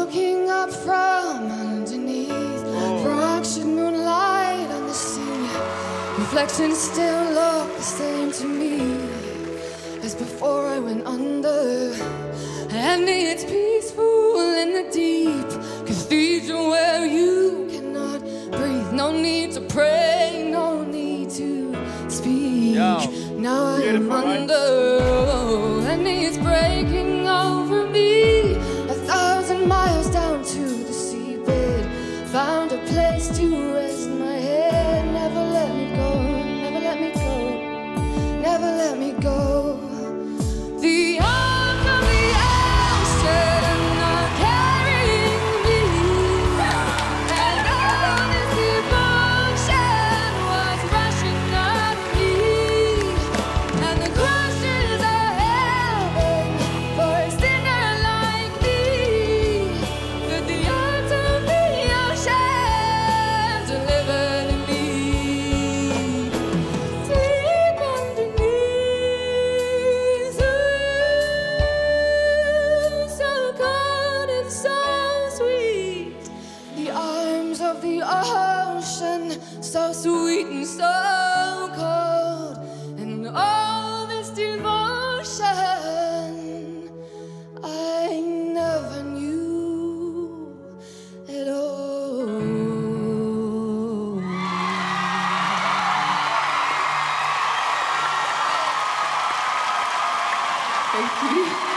looking up from underneath fractured moonlight on the sea. Reflections still look the same to me as before I went under. And it's peaceful in the deep cathedral where you cannot breathe. No need to pray, no need to speak. Now I am under, and it's breaking over me. 1,000 miles down to the seabed, found a place to rest my head. Never let me go, never let me go, never let me go. The arc of the ocean are carrying me, and all this emotion was rushing on me, and the crashes are heaven for a sinner like me. But the arms of the ocean delivered me. Sleep underneath, ooh, so cold and so sweet. The arms of the ocean, so sweet and so cold, and all this devotion I never knew at all. Thank you.